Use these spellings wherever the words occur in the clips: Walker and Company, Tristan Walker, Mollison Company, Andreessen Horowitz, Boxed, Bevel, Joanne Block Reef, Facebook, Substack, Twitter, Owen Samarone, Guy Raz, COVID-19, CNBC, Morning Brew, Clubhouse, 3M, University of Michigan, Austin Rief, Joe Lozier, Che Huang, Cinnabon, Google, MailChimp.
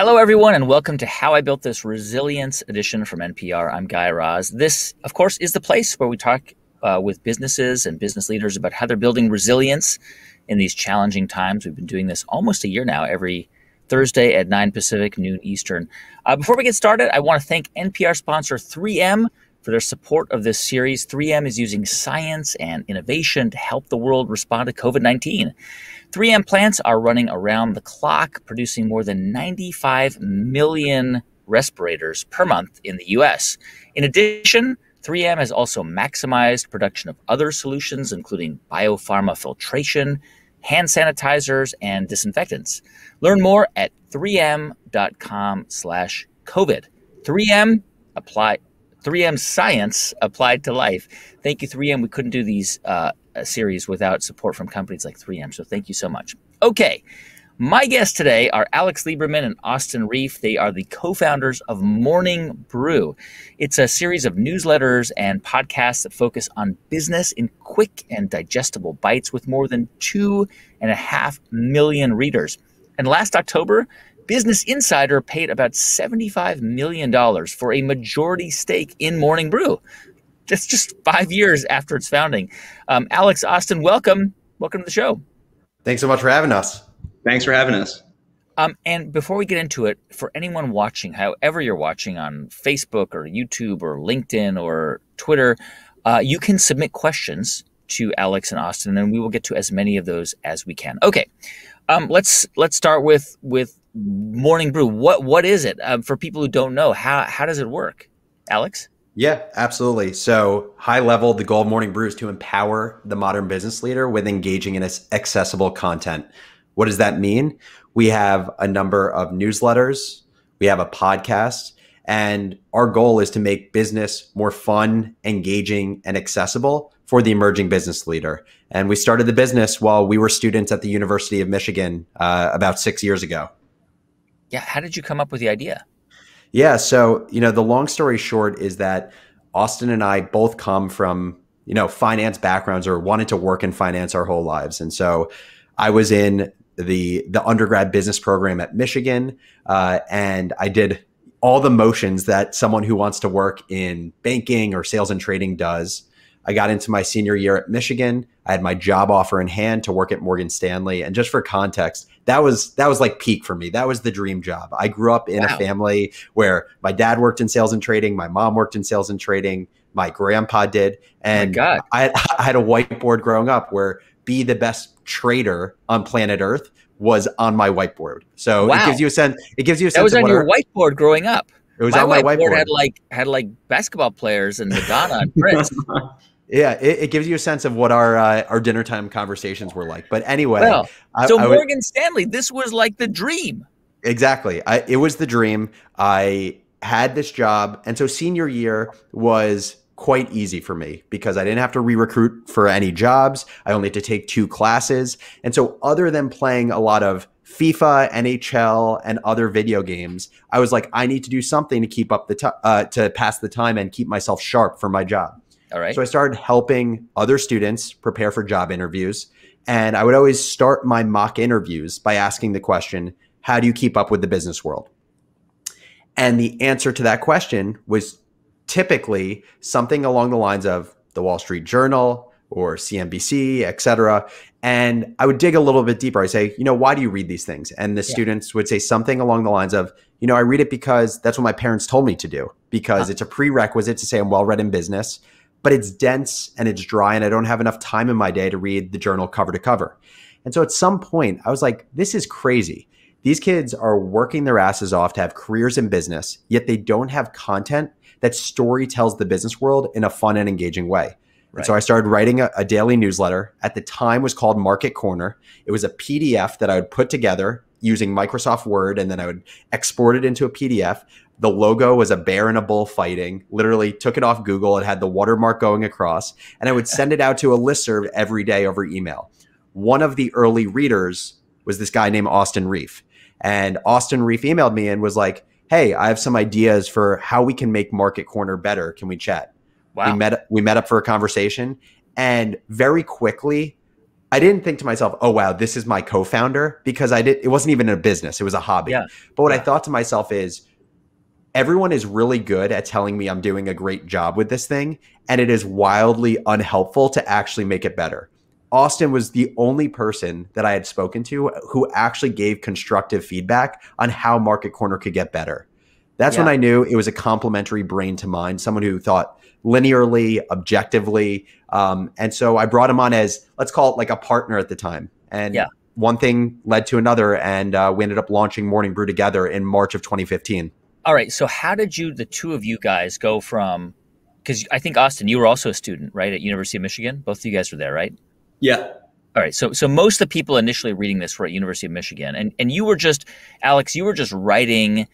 Hello, everyone, and welcome to How I Built This Resilience Edition from NPR. I'm Guy Raz. This, of course, is the place where we talk with businesses and business leaders about how they're building resilience in these challenging times. We've been doing this almost a year now, every Thursday at 9 Pacific, noon Eastern. Before we get started, I want to thank NPR sponsor 3M for their support of this series. 3M is using science and innovation to help the world respond to COVID-19. 3M plants are running around the clock, producing more than 95 million respirators per month in the US. In addition, 3M has also maximized production of other solutions, including biopharma filtration, hand sanitizers, and disinfectants. Learn more at 3m.com/COVID. 3M, apply 3M science applied to life. Thank you, 3M. We couldn't do these series without support from companies like 3M, so thank you so much. Okay, my guests today are Alex Lieberman and Austin Rief. They are the co-founders of Morning Brew. It's a series of newsletters and podcasts that focus on business in quick and digestible bites with more than 2.5 million readers. And last October, Business Insider paid about $75 million for a majority stake in Morning Brew. That's just 5 years after its founding. Alex, Austin, welcome. Welcome to the show. Thanks so much for having us. Thanks for having us. And before we get into it, for anyone watching, however you're watching on Facebook or YouTube or LinkedIn or Twitter, you can submit questions to Alex and Austin, and we will get to as many of those as we can. Okay, let's start with Morning Brew. What is it for people who don't know? How does it work, Alex? Yeah, absolutely. So high level, the goal of Morning Brew is to empower the modern business leader with engaging in accessible content. What does that mean? We have a number of newsletters. We have a podcast. And our goal is to make business more fun, engaging, and accessible for the emerging business leader. And we started the business while we were students at the University of Michigan about 6 years ago. Yeah. How did you come up with the idea? Yeah. So, you know, the long story short is that Austin and I both come from, you know, finance backgrounds or wanted to work in finance our whole lives. And so I was in the undergrad business program at Michigan and I did all the motions that someone who wants to work in banking or sales and trading does. I got into my senior year at Michigan. I had my job offer in hand to work at Morgan Stanley. And just for context, that was like peak for me. That was the dream job. I grew up in [S2] Wow. [S1] A family where my dad worked in sales and trading. My mom worked in sales and trading. My grandpa did. And [S2] Oh my God. [S1] I had a whiteboard growing up where be the best trader on planet Earth was on my whiteboard. So [S2] Wow. [S1] It gives you a sense. It gives you a sense. That was on your whiteboard growing up. It was on my whiteboard. Had like basketball players and Madonna and Prince. Yeah, it gives you a sense of what our dinner time conversations were like. But anyway, well, so Morgan Stanley, this was like the dream. Exactly, it was the dream. I had this job, and so senior year was quite easy for me because I didn't have to re-recruit for any jobs. I only had to take 2 classes, and so other than playing a lot of FIFA, NHL, and other video games, I was like, I need to do something to keep up to pass the time and keep myself sharp for my job. All right. So I started helping other students prepare for job interviews. And I would always start my mock interviews by asking the question, how do you keep up with the business world? And the answer to that question was typically something along the lines of the Wall Street Journal or CNBC, et cetera. And I would dig a little bit deeper. I say, you know, why do you read these things? And the students would say something along the lines of, you know, I read it because that's what my parents told me to do, because it's a prerequisite to say I'm well-read in business. But it's dense and it's dry and I don't have enough time in my day to read the journal cover to cover. And so at some point I was like, this is crazy. These kids are working their asses off to have careers in business, yet they don't have content that storytells the business world in a fun and engaging way. Right. And so I started writing a daily newsletter. At the time was called Market Corner. It was a PDF that I would put together using Microsoft Word, and then I would export it into a PDF. The logo was a bear and a bull fighting, literally took it off Google. It had the watermark going across, and I would send it out to a listserv every day over email. One of the early readers was this guy named Austin Rief, and Austin Rief emailed me and was like, hey, I have some ideas for how we can make Market Corner better. Can we chat? Wow. We met up for a conversation, and very quickly I didn't think to myself, oh, wow, this is my co-founder, because it wasn't even a business. It was a hobby. Yeah. But what I thought to myself is, everyone is really good at telling me I'm doing a great job with this thing, and it is wildly unhelpful to actually make it better. Austin was the only person that I had spoken to who actually gave constructive feedback on how Market Corner could get better. That's when I knew it was a complementary brain to mine, someone who thought linearly, objectively. And so I brought him on as, let's call it like a partner at the time. And one thing led to another, and we ended up launching Morning Brew together in March of 2015. All right. So how did the two of you guys go from, because I think, Austin, you were also a student, right, at University of Michigan? Both of you guys were there, right? Yeah. All right. So most of the people initially reading this were at University of Michigan. And you were just, Alex, you were just writing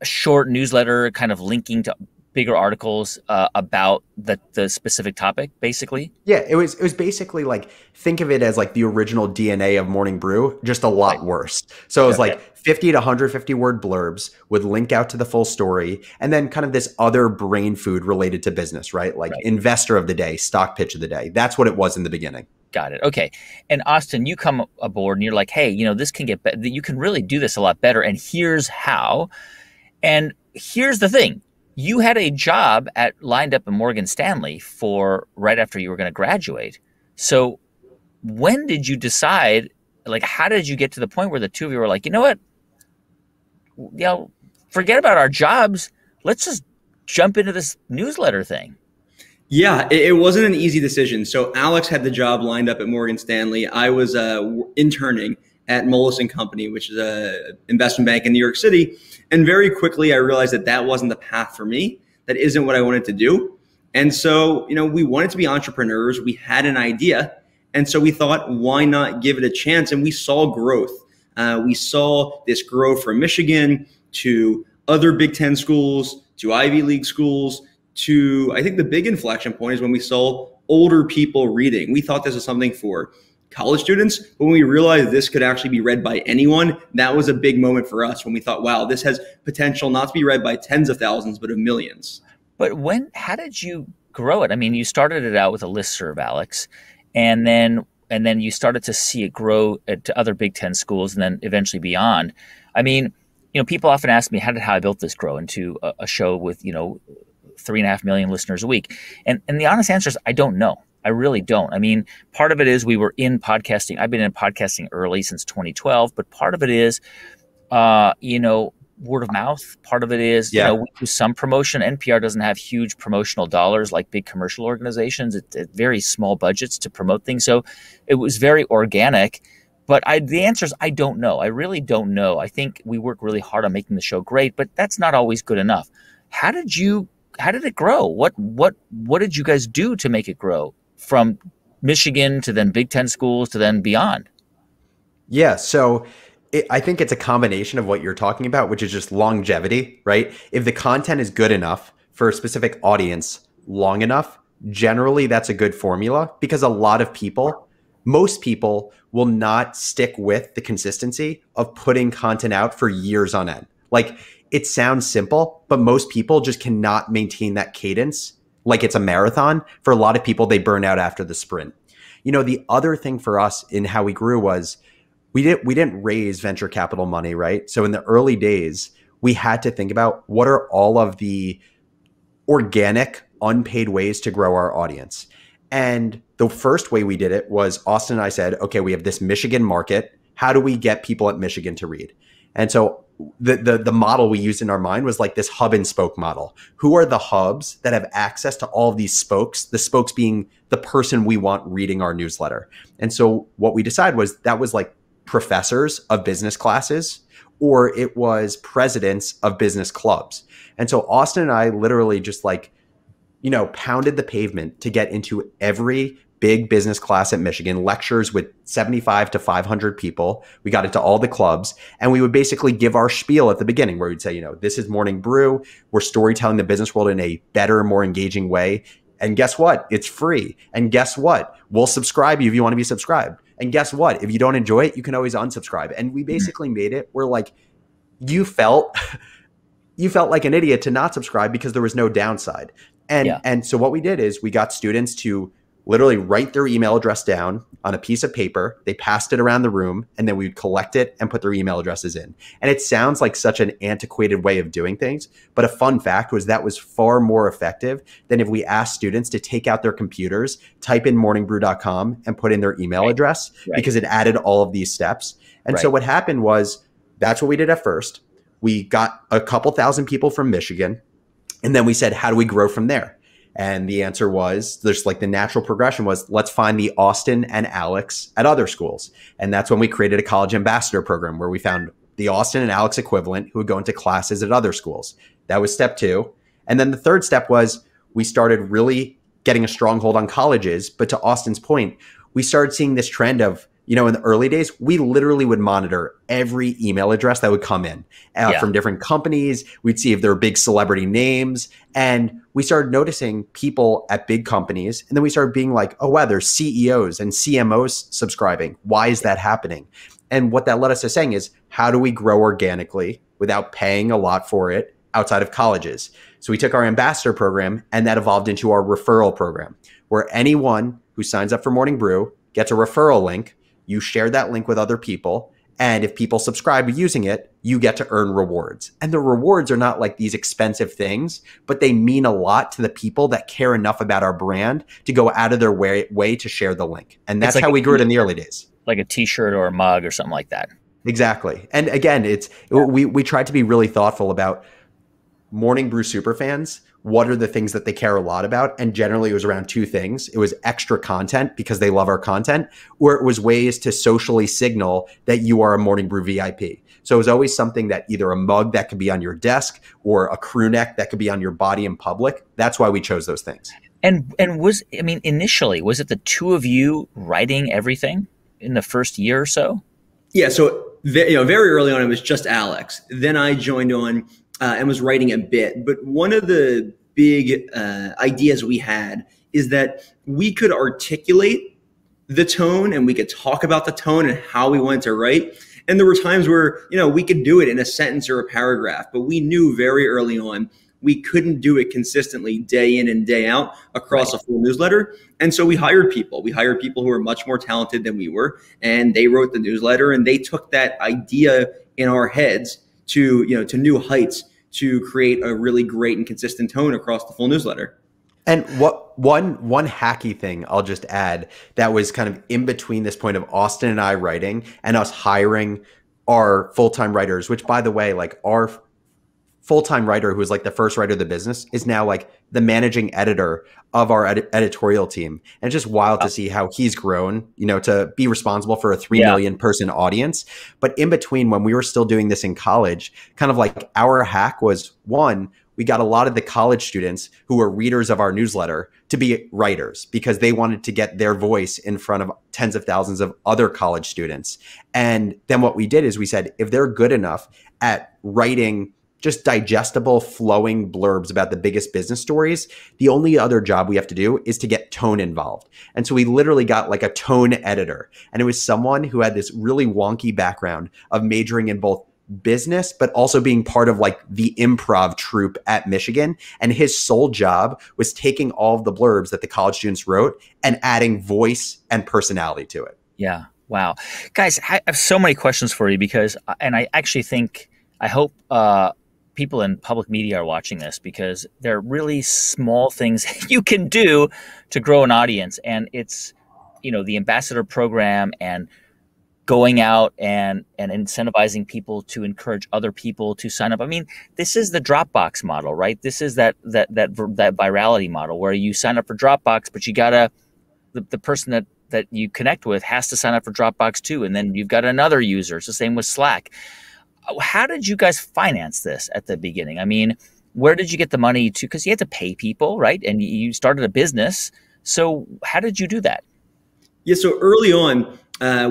a short newsletter kind of linking to bigger articles about the specific topic, basically? Yeah, it was basically like, think of it as like the original DNA of Morning Brew, just a lot worse. So it was like 50 to 150 word blurbs would link out to the full story, and then kind of this other brain food related to business, right? Like investor of the day, stock pitch of the day. That's what it was in the beginning. Got it. Okay. And Austin, you come aboard and you're like, hey, you know, this can get better. You can really do this a lot better. And here's how. And here's the thing. You had a job lined up at Morgan Stanley for right after you were going to graduate. So when did you decide, like, how did you get to the point where the two of you were like, you know what, you know, forget about our jobs. Let's just jump into this newsletter thing. Yeah, it wasn't an easy decision. So Alex had the job lined up at Morgan Stanley. I was interning at Mollison Company, which is a investment bank in New York City. And very quickly, I realized that that wasn't the path for me. That isn't what I wanted to do. And so, you know, we wanted to be entrepreneurs. We had an idea. And so we thought, why not give it a chance? And we saw growth. We saw this grow from Michigan to other Big Ten schools, to Ivy League schools, to, I think the big inflection point is when we saw older people reading. We thought this was something for college students, but when we realized this could actually be read by anyone, that was a big moment for us when we thought, wow, this has potential not to be read by tens of thousands, but of millions. But how did you grow it? I mean, you started it out with a listserv, Alex, and then you started to see it grow to other Big Ten schools and then eventually beyond. I mean, you know, people often ask me, how I Built This grow into a show with, you know, 3.5 million listeners a week? And the honest answer is, I don't know. I really don't. I mean, part of it is we were in podcasting. I've been in podcasting early since 2012, but part of it is, you know, word of mouth. Part of it is, you know, we do some promotion. NPR doesn't have huge promotional dollars like big commercial organizations. It's very small budgets to promote things. So it was very organic, but the answer is, I don't know. I really don't know. I think we work really hard on making the show great, but that's not always good enough. How did it grow? What did you guys do to make it grow? From Michigan to then Big Ten schools to then beyond? Yeah. So I think it's a combination of what you're talking about, which is just longevity, right? If the content is good enough for a specific audience long enough, generally that's a good formula, because a lot of people, most people, will not stick with the consistency of putting content out for years on end. Like, it sounds simple, but most people just cannot maintain that cadence. Like, it's a marathon. For a lot of people, they burn out after the sprint. You know, the other thing for us in how we grew was we didn't raise venture capital money, right? So in the early days, we had to think about what are all of the organic, unpaid ways to grow our audience. And the first way we did it was Austin and I said, okay, we have this Michigan market. How do we get people at Michigan to read? And so the model we used in our mind was like this hub and spoke model. Who are the hubs that have access to all of these spokes? The spokes being the person we want reading our newsletter. And so what we decided was that was like professors of business classes, or it was presidents of business clubs. And so Austin and I literally just, like, you know, pounded the pavement to get into every big business class at Michigan, lectures with 75 to 500 people. We got into all the clubs, and we would basically give our spiel at the beginning where we'd say, you know, this is Morning Brew. We're storytelling the business world in a better, more engaging way. And guess what? It's free. And guess what? We'll subscribe you if you want to be subscribed. And guess what? If you don't enjoy it, you can always unsubscribe. And we basically made it where, like, you felt like an idiot to not subscribe because there was no downside. And so what we did is we got students to literally write their email address down on a piece of paper. They passed it around the room, and then we would collect it and put their email addresses in. And it sounds like such an antiquated way of doing things, but a fun fact was that was far more effective than if we asked students to take out their computers, type in morningbrew.com, and put in their email address, because it added all of these steps. And so what happened was, that's what we did at first. We got a couple thousand people from Michigan, and then we said, how do we grow from there? And the answer was, there's like the natural progression was, let's find the Austin and Alex at other schools. And that's when we created a college ambassador program where we found the Austin and Alex equivalent who would go into classes at other schools. That was step two. And then the third step was we started really getting a stronghold on colleges. But to Austin's point, we started seeing this trend of, you know, in the early days, we literally would monitor every email address that would come in from different companies. We'd see if there were big celebrity names. And we started noticing people at big companies. And then we started being like, oh, wow, there's CEOs and CMOs subscribing. Why is that happening? And what that led us to saying is, how do we grow organically without paying a lot for it outside of colleges? So we took our ambassador program, and that evolved into our referral program, where anyone who signs up for Morning Brew gets a referral link. You share that link with other people, and if people subscribe using it, you get to earn rewards. And the rewards are not like these expensive things, but they mean a lot to the people that care enough about our brand to go out of their way to share the link. And that's like how we grew it in the early days. Like a t-shirt or a mug or something like that. Exactly. And again, it's we tried to be really thoughtful about Morning Brew superfans. What are the things that they care a lot about? And generally it was around two things. It was extra content because they love our content, or it was ways to socially signal that you are a Morning Brew VIP. So it was always something that either a mug that could be on your desk or a crew neck that could be on your body in public. That's why we chose those things. And was, I mean, initially, was it the two of you writing everything in the first year or so? Yeah. So very early on, it was just Alex. Then I joined on and was writing a bit. But one of the big ideas we had is that we could articulate the tone and we could talk about the tone and how we wanted to write. And there were times where, you know, we could do it in a sentence or a paragraph, but we knew very early on we couldn't do it consistently day in and day out across a full newsletter. And so we hired people. We hired people who were much more talented than we were, and they wrote the newsletter, and they took that idea in our heads to, you know, to new heights to create a really great and consistent tone across the full newsletter. And what one hacky thing I'll just add that was kind of in between this point of Austin and I writing and us hiring our full-time writers, which by the way, like our full-time writer who was like the first writer of the business is now like the managing editor of our editorial team. And it's just wild to see how he's grown, you know, to be responsible for a 3 million person audience. But in between, when we were still doing this in college, kind of like our hack was, one, we got a lot of the college students who were readers of our newsletter to be writers because they wanted to get their voice in front of tens of thousands of other college students. And then what we did is we said, if they're good enough at writing just digestible, flowing blurbs about the biggest business stories, the only other job we have to do is to get tone involved. And so we literally got like a tone editor. And it was someone who had this really wonky background of majoring in both business, but also being part of like the improv troupe at Michigan. And his sole job was taking all of the blurbs that the college students wrote and adding voice and personality to it. Yeah. Wow. Guys, I have so many questions for you because, and I actually think, I hope, people in public media are watching this because there are really small things you can do to grow an audience. And it's, you know, the ambassador program and going out and incentivizing people to encourage other people to sign up. I mean, this is the Dropbox model, right? This is that virality model where you sign up for Dropbox, but you gotta, the person that you connect with has to sign up for Dropbox too. And then you've got another user. It's the same with Slack. How did you guys finance this at the beginning? I mean, where did you get the money to? Because you had to pay people, right? And you started a business. So how did you do that? Yeah, so early on,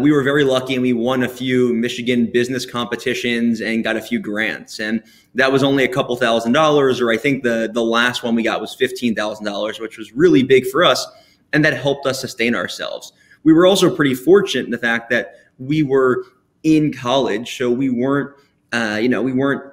we were very lucky and we won a few Michigan business competitions and got a few grants. And that was only a couple $1,000s, or I think the last one we got was $15,000, which was really big for us. And that helped us sustain ourselves. We were also pretty fortunate in the fact that we were in college, so we weren't we weren't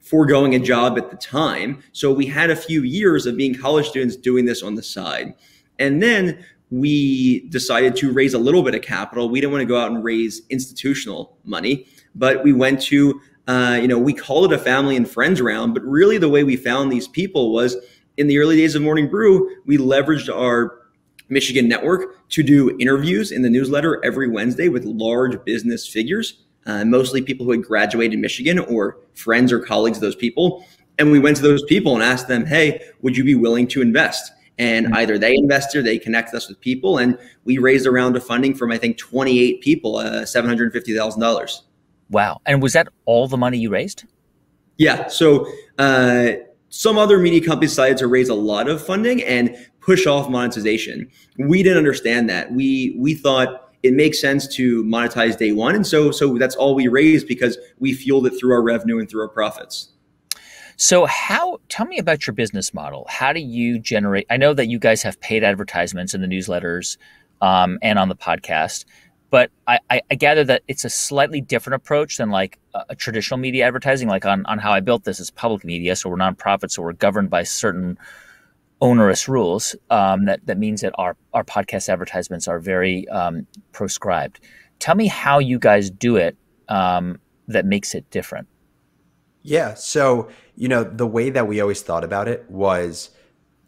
foregoing a job at the time. So we had a few years of being college students doing this on the side. And then we decided to raise a little bit of capital. We didn't want to go out and raise institutional money, but we went to, we call it a family and friends round, but really the way we found these people was in the early days of Morning Brew, we leveraged our Michigan network to do interviews in the newsletter every Wednesday with large business figures, mostly people who had graduated Michigan or friends or colleagues of those people. And we went to those people and asked them, hey, would you be willing to invest? And either they invested, they connected us with people, and we raised a round of funding from, I think, 28 people, $750,000. Wow. And was that all the money you raised? Yeah. So some other media companies decided to raise a lot of funding and push off monetization. We didn't understand that. We thought it makes sense to monetize day one. And so that's all we raised, because we fueled it through our revenue and through our profits. So tell me about your business model. How do you generate? I know that you guys have paid advertisements in the newsletters and on the podcast, but I gather that it's a slightly different approach than like a traditional media advertising, like on How I Built This is public media. So we're nonprofits, so we're governed by certain onerous rules. That means that our podcast advertisements are very proscribed. Tell me how you guys do it that makes it different. Yeah. So, the way that we always thought about it was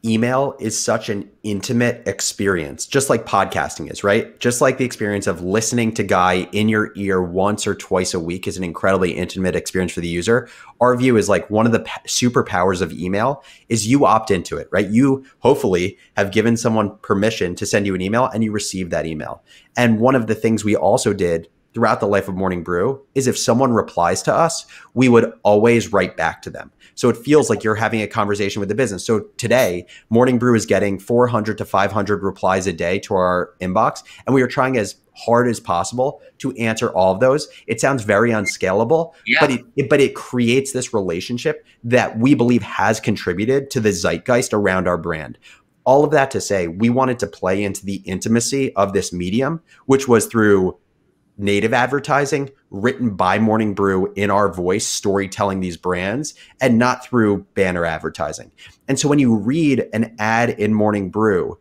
email is such an intimate experience, just like podcasting is, right? Just like the experience of listening to Guy in your ear once or twice a week is an incredibly intimate experience for the user. Our view is like one of the superpowers of email is you opt into it, right? You hopefully have given someone permission to send you an email and you receive that email. And one of the things we also did throughout the life of Morning Brew is if someone replies to us, we would always write back to them. So it feels like you're having a conversation with the business. So today, Morning Brew is getting 400 to 500 replies a day to our inbox. And we are trying as hard as possible to answer all of those. It sounds very unscalable, yeah, but it creates this relationship that we believe has contributed to the zeitgeist around our brand. All of that to say, we wanted to play into the intimacy of this medium, which was through native advertising written by Morning Brew in our voice, storytelling these brands, and not through banner advertising. And so when you read an ad in Morning Brew,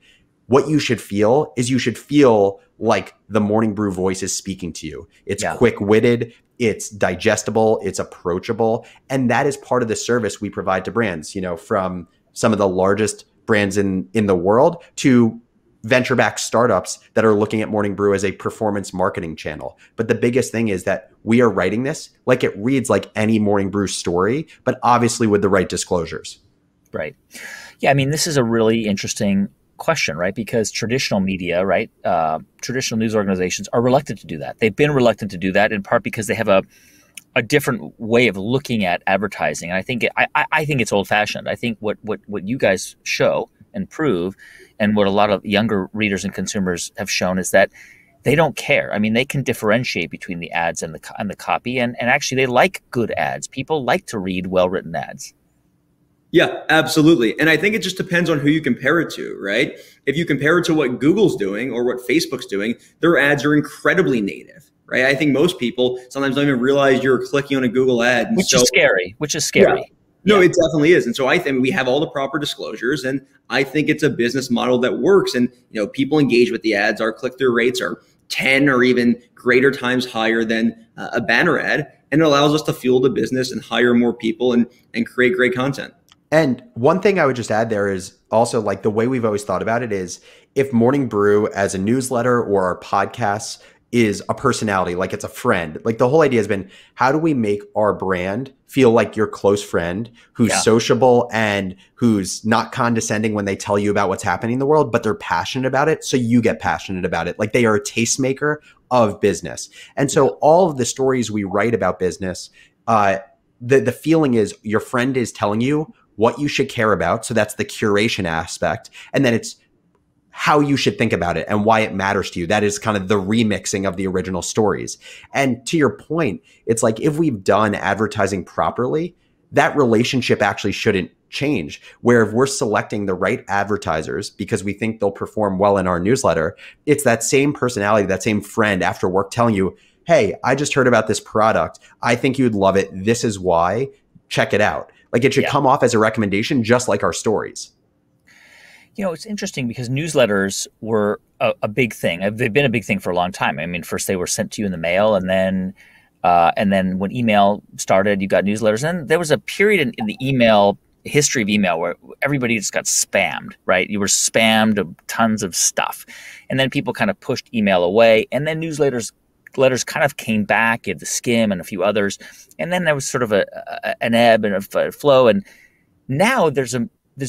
what you should feel is you should feel like the Morning Brew voice is speaking to you. It's quick-witted, it's digestible, it's approachable. And that is part of the service we provide to brands, from some of the largest brands in the world to venture-backed startups that are looking at Morning Brew as a performance marketing channel. But the biggest thing is that we are writing this like it reads like any Morning Brew story, but obviously with the right disclosures. Right. Yeah. I mean, this is a really interesting question, right? Because traditional media, right? Traditional news organizations are reluctant to do that. They've been reluctant to do that in part because they have a different way of looking at advertising. And I think I think it's old-fashioned. I think what you guys show and prove, and what a lot of younger readers and consumers have shown, is that they don't care. I mean, they can differentiate between the ads and the copy, and actually they like good ads. People like to read well-written ads. Yeah, absolutely. And I think it just depends on who you compare it to, right? If you compare it to what Google's doing or what Facebook's doing, their ads are incredibly native, right? I think most people sometimes don't even realize you're clicking on a Google ad. And which is scary. Yeah. No, it definitely is. And so I think we have all the proper disclosures, and I think it's a business model that works. And, people engage with the ads. Our click-through rates are 10 or even greater times higher than a banner ad. And it allows us to fuel the business and hire more people and create great content. And one thing I would just add there is also like the way we've always thought about it is if Morning Brew as a newsletter or our podcasts is a personality, like it's a friend. Like the whole idea has been, how do we make our brand feel like your close friend who's sociable and who's not condescending when they tell you about what's happening in the world, but they're passionate about it. So you get passionate about it. Like they are a tastemaker of business. And so all of the stories we write about business, the feeling is your friend is telling you what you should care about. So that's the curation aspect. And then it's how you should think about it and why it matters to you. That is kind of the remixing of the original stories. And to your point, it's like if we've done advertising properly, that relationship actually shouldn't change. Where if we're selecting the right advertisers because we think they'll perform well in our newsletter, it's that same personality, that same friend after work telling you, hey, I just heard about this product. I think you'd love it. This is why. Check it out. Like it should come off as a recommendation, just like our stories. You know, it's interesting because newsletters were a big thing. They've been a big thing for a long time. I mean, first they were sent to you in the mail, and then when email started, you got newsletters. And then there was a period in the email history of email where everybody just got spammed, right? You were spammed of tons of stuff. And then people kind of pushed email away. And then newsletters kind of came back. You had the Skim and a few others. And then there was sort of an ebb and a flow. And now there's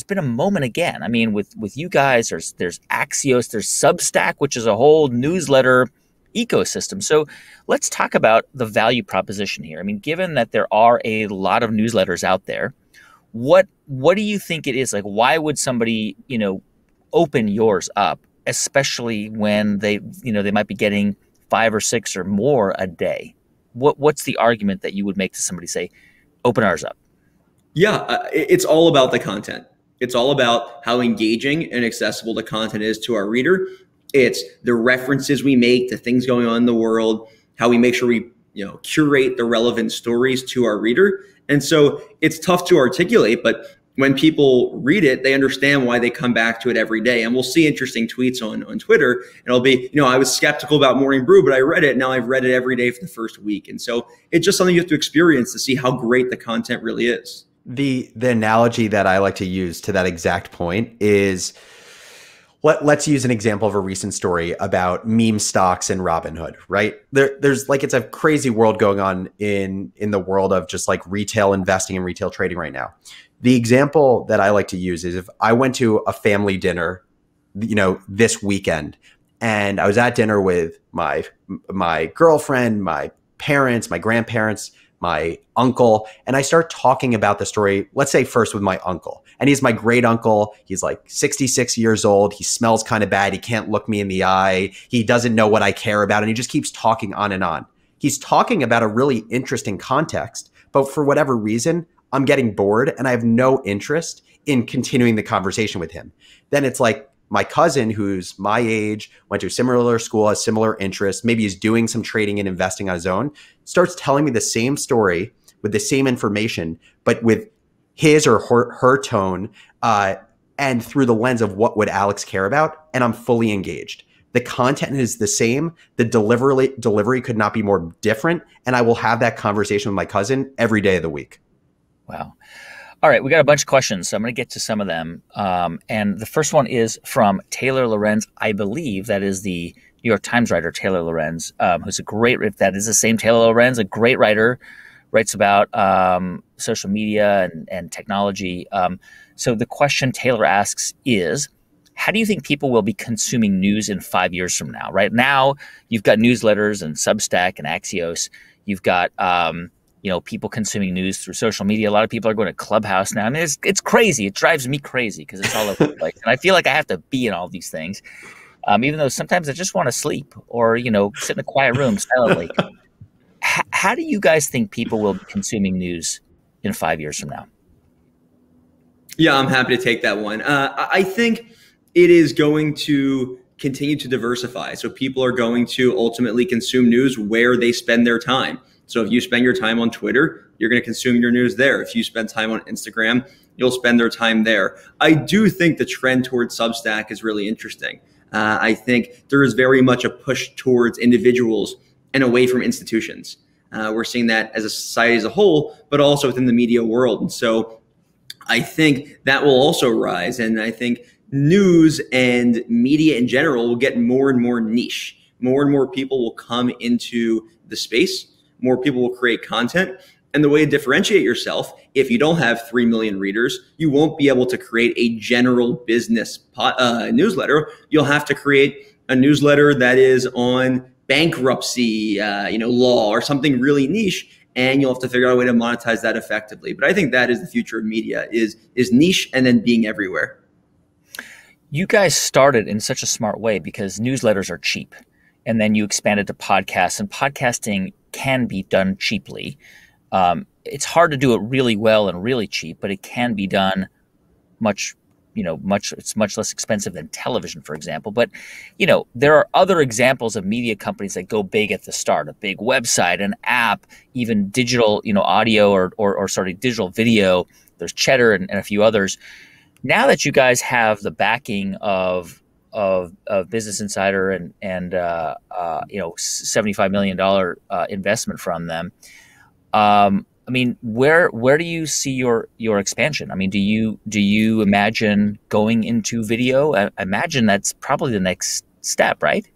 been a moment again. I mean, with you guys, there's Axios, there's Substack, which is a whole newsletter ecosystem. So let's talk about the value proposition here. I mean, given that there are a lot of newsletters out there, what do you think it is? Like, why would somebody, you know, open yours up, especially when they, you know, they might be getting 5 or 6 or more a day? What's the argument that you would make to somebody, say, open ours up? Yeah, it's all about the content. It's all about how engaging and accessible the content is to our reader. It's the references we make to things going on in the world, how we make sure we, you know, curate the relevant stories to our reader. And so it's tough to articulate, but when people read it, they understand why they come back to it every day. And we'll see interesting tweets on Twitter, and it'll be, you know, I was skeptical about Morning Brew, but I read it. Now I've read it every day for the first week. And so it's just something you have to experience to see how great the content really is. The analogy that I like to use to that exact point is, let's use an example of a recent story about meme stocks and Robinhood, right? There's like, it's a crazy world going on in the world of just like retail investing and retail trading right now. The example that I like to use is, if I went to a family dinner, you know, this weekend, and I was at dinner with my girlfriend, my parents, my grandparents, my uncle, and I start talking about the story, let's say first with my uncle. And he's my great uncle. He's like 66 years old. He smells kind of bad. He can't look me in the eye. He doesn't know what I care about. And he just keeps talking on and on. He's talking about a really interesting context, but for whatever reason, I'm getting bored and I have no interest in continuing the conversation with him. Then it's like, my cousin, who's my age, went to a similar school, has similar interests, maybe is doing some trading and investing on his own, starts telling me the same story with the same information, but with his or her tone and through the lens of what would Alex care about, and I'm fully engaged. The content is the same. The delivery could not be more different, and I will have that conversation with my cousin every day of the week. Wow. All right, we got a bunch of questions, so I'm going to get to some of them. And the first one is from Taylor Lorenz, I believe. That is the New York Times writer, Taylor Lorenz, who's a great, if that is the same Taylor Lorenz, a great writer, writes about social media and technology. So the question Taylor asks is, how do you think people will be consuming news in 5 years from now? Right now, you've got newsletters and Substack and Axios. You've got... you know, people consuming news through social media. A lot of people are going to Clubhouse now. I mean, it's crazy. It drives me crazy because it's all over the place. And I feel like I have to be in all these things, even though sometimes I just want to sleep or, you know, sit in a quiet room silently. How do you guys think people will be consuming news in 5 years from now? Yeah, I'm happy to take that one. I think it is going to continue to diversify. So people are going to ultimately consume news where they spend their time. So if you spend your time on Twitter, you're going to consume your news there. If you spend time on Instagram, you'll spend their time there. I do think the trend towards Substack is really interesting. I think there is very much a push towards individuals and away from institutions. We're seeing that as a society as a whole, but also within the media world. And so I think that will also rise. And I think news and media in general will get more and more niche. More and more people will come into the space. More people will create content. And the way to differentiate yourself, if you don't have 3 million readers, you won't be able to create a general business newsletter. You'll have to create a newsletter that is on bankruptcy you know, law or something really niche, and you'll have to figure out a way to monetize that effectively. But I think that is the future of media, is niche and then being everywhere. You guys started in such a smart way because newsletters are cheap. And then you expanded to podcasts, and podcasting can be done cheaply. It's hard to do it really well and really cheap, but it can be done much, you know, it's much less expensive than television, for example. But, you know, there are other examples of media companies that go big at the start, a big website, an app, even digital, you know, audio or digital video. There's Cheddar and a few others. now that you guys have the backing of Business Insider and you know, $75 million investment from them, I mean, where do you see your expansion? I mean, do you imagine going into video? I imagine that's probably the next step, right?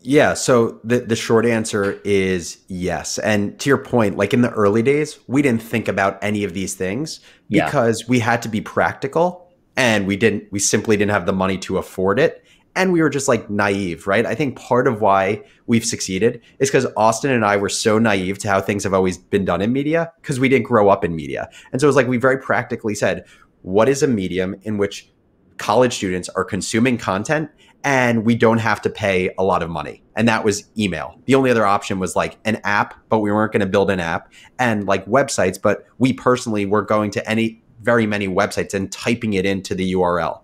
Yeah. So the short answer is yes. And to your point, like in the early days, we didn't think about any of these things because we had to be practical, and we simply didn't have the money to afford it. And we were just like naive, right? I think part of why we've succeeded is because Austin and I were so naive to how things have always been done in media, because we didn't grow up in media. And so it was like, we very practically said, what is a medium in which college students are consuming content and we don't have to pay a lot of money? And that was email. The only other option was like an app, but we weren't going to build an app, and like websites, but we personally were going to very many websites and typing it into the URL.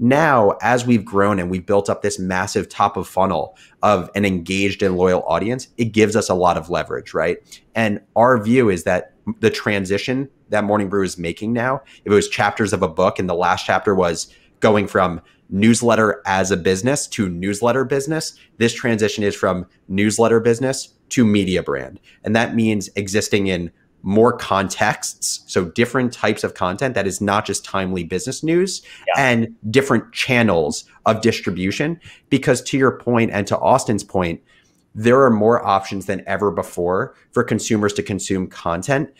Now, as we've grown and we've built up this massive top of funnel of an engaged and loyal audience, it gives us a lot of leverage, right? And our view is that the transition that Morning Brew is making now, if it was chapters of a book and the last chapter was going from newsletter as a business to newsletter business, this transition is from newsletter business to media brand. And that means existing in more contexts, so different types of content that is not just timely business news, and different channels of distribution. Because to your point and to Austin's point, there are more options than ever before for consumers to consume content.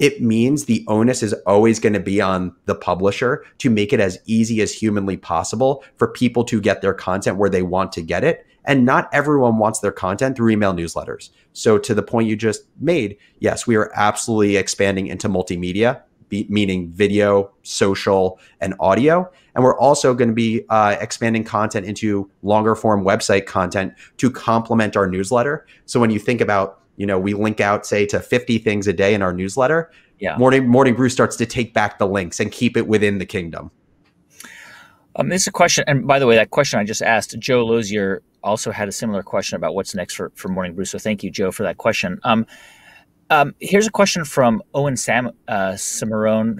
It means the onus is always going to be on the publisher to make it as easy as humanly possible for people to get their content where they want to get it. And not everyone wants their content through email newsletters. So to the point you just made, yes, we are absolutely expanding into multimedia, meaning video, social, and audio. And we're also going to be expanding content into longer form website content to complement our newsletter. So when you think about, you know, we link out, say, to 50 things a day in our newsletter, Morning Brew starts to take back the links and keep it within the kingdom. This is a question, and by the way, that question I just asked, Joe Lozier also had a similar question about what's next for Morning Brew. So thank you, Joe, for that question. Here's a question from Owen Samarone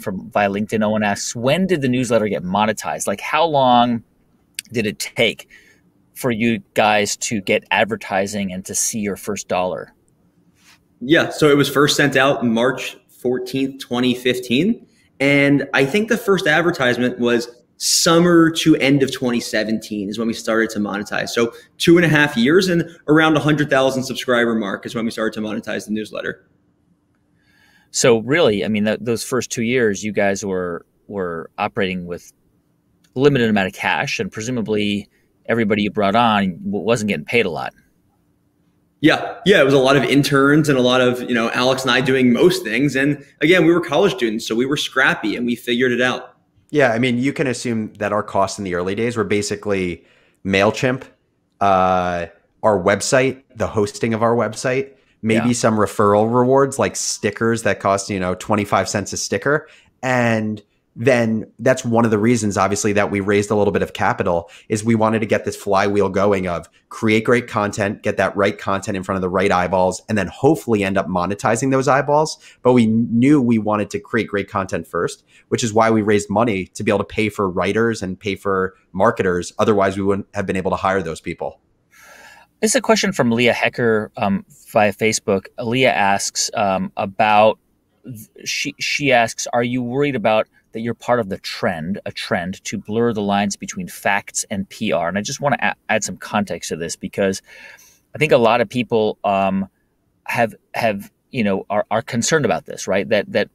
from via LinkedIn. Owen asks, when did the newsletter get monetized? Like, how long did it take for you guys to get advertising and to see your first dollar? Yeah, so it was first sent out March 14th, 2015. And I think the first advertisement was summer to end of 2017 is when we started to monetize. So 2.5 years and around 100,000 subscriber mark is when we started to monetize the newsletter. So really, I mean, those first 2 years, you guys were operating with a limited amount of cash, and presumably everybody you brought on wasn't getting paid a lot. Yeah, it was a lot of interns and a lot of, you know, Alex and I doing most things. And again, we were college students, so we were scrappy and we figured it out. Yeah, I mean, you can assume that our costs in the early days were basically MailChimp, our website, the hosting of our website, maybe some referral rewards like stickers that cost, you know, 25 cents a sticker. And then that's one of the reasons, obviously, that we raised a little bit of capital, is we wanted to get this flywheel going of create great content, get that right content in front of the right eyeballs, and then hopefully end up monetizing those eyeballs. But we knew we wanted to create great content first, which is why we raised money to be able to pay for writers and pay for marketers. Otherwise, we wouldn't have been able to hire those people. This is a question from Leah Hecker via Facebook. Leah asks she asks, are you worried about that you're part of the trend, a trend to blur the lines between facts and PR? And I just want to add some context to this, because I think a lot of people have you know, are concerned about this, right? That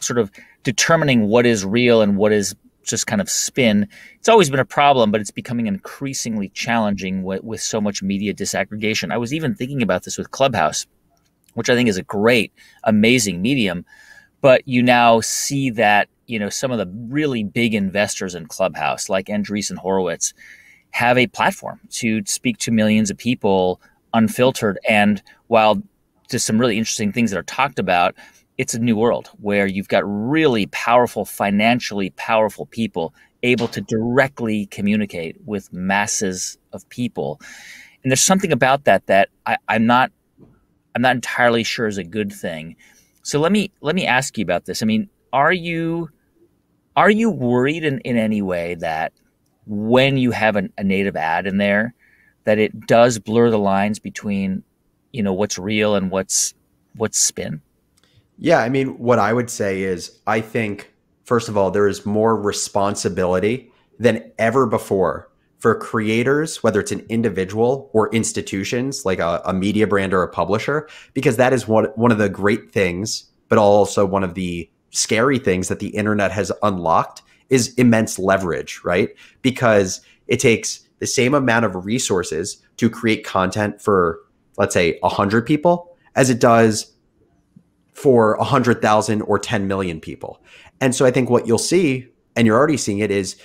sort of determining what is real and what is just kind of spin. It's always been a problem, but it's becoming increasingly challenging with so much media disaggregation. I was even thinking about this with Clubhouse, which I think is a great, amazing medium. But you now see that, you know, some of the really big investors in Clubhouse, like Andreessen Horowitz, have a platform to speak to millions of people unfiltered. And while there's some really interesting things that are talked about, it's a new world where you've got really powerful, financially powerful people able to directly communicate with masses of people. And there's something about that I'm not entirely sure is a good thing. So let me ask you about this. I mean, are you Are you worried in any way that when you have a native ad in there, that it does blur the lines between, you know, what's real and what's spin? Yeah, I mean, what I would say is, I think, first of all, there is more responsibility than ever before for creators, whether it's an individual or institutions like a media brand or a publisher, because that is one of the great things, but also one of the scary things that the internet has unlocked is immense leverage, right? Because it takes the same amount of resources to create content for, let's say, 100 people as it does for 100,000 or 10 million people. And so I think what you'll see, and you're already seeing it, is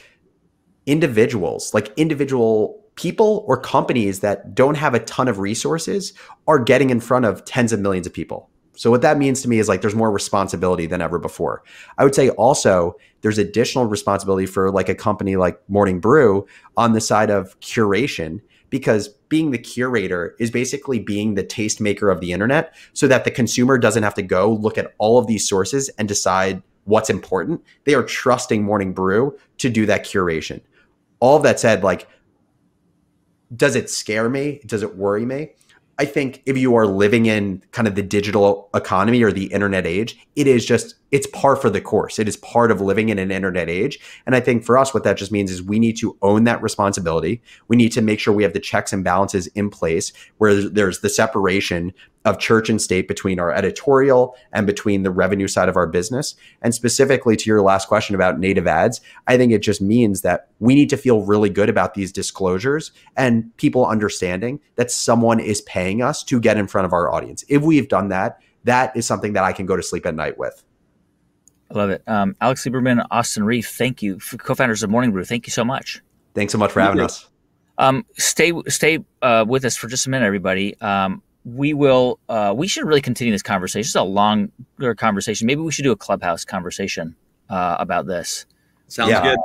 individuals, like individual people or companies that don't have a ton of resources are getting in front of tens of millions of people. So what that means to me is, like, there's more responsibility than ever before. I would say also there's additional responsibility for, like, a company like Morning Brew on the side of curation, because being the curator is basically being the taste maker of the internet so that the consumer doesn't have to go look at all of these sources and decide what's important. They are trusting Morning Brew to do that curation. All of that said, like, does it scare me? Does it worry me? I think if you are living in kind of the digital economy or the internet age, it is just, it's par for the course. It is part of living in an internet age. And I think for us, what that just means is we need to own that responsibility. We need to make sure we have the checks and balances in place where there's the separation of church and state between our editorial and between the revenue side of our business. And specifically to your last question about native ads, I think it just means that we need to feel really good about these disclosures and people understanding that someone is paying us to get in front of our audience. If we've done that, that is something that I can go to sleep at night with. I love it. Alex Lieberman, Austin Rief, thank you, co-founders of Morning Brew. Thank you so much. Thanks so much for having us. Stay with us for just a minute, everybody. We should really continue this conversation. It's a longer conversation. Maybe we should do a Clubhouse conversation about this. Sounds good.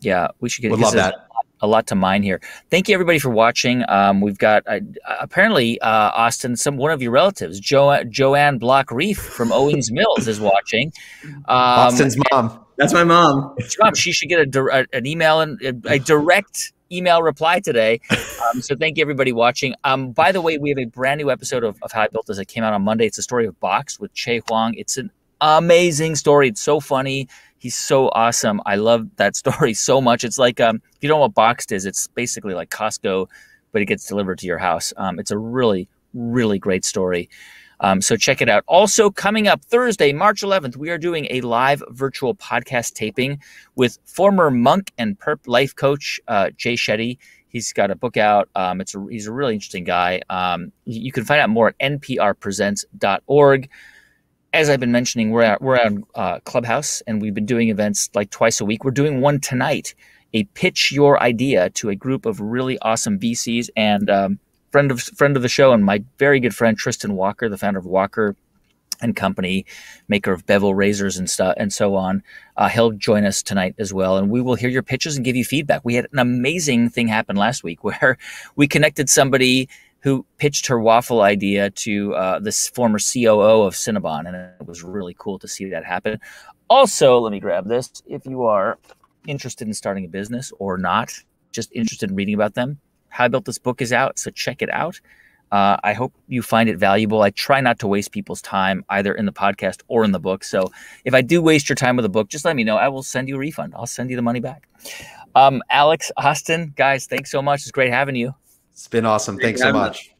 Yeah, we should get that. A lot to mine here. Thank you, everybody, for watching. We've got apparently Austin, one of your relatives, Joanne Block Reef from Owings Mills, is watching. Austin's mom. That's my mom. She should get an email and a direct email reply today. So thank you, everybody, watching. By the way, we have a brand new episode of How I Built This that came out on Monday. It's the story of Boxed with Che Huang. It's an amazing story. It's so funny. He's so awesome. I love that story so much. It's like, if you don't know what Boxed is, it's basically like Costco, but it gets delivered to your house. It's a really, really great story. So check it out. Also coming up Thursday, March 11th, we are doing a live virtual podcast taping with former monk and perp life coach, Jay Shetty. He's got a book out. He's a really interesting guy. You can find out more at nprpresents.org. As I've been mentioning, we're on Clubhouse, and we've been doing events like twice a week. We're doing one tonight, a pitch your idea to a group of really awesome VCs and, friend of the show and my very good friend Tristan Walker, the founder of Walker and Company, maker of Bevel razors and stuff and so on. He'll join us tonight as well, and we will hear your pitches and give you feedback. We had an amazing thing happen last week where we connected somebody who pitched her waffle idea to this former COO of Cinnabon, and it was really cool to see that happen. Also, let me grab this. If you are interested in starting a business or not, just interested in reading about them, How I Built This book is out, so check it out. I hope you find it valuable. I try not to waste people's time either in the podcast or in the book. So if I do waste your time with a book, just let me know. I will send you a refund. I'll send you the money back. Alex, Austin, guys, thanks so much. It's great having you. It's been awesome. Thanks so much.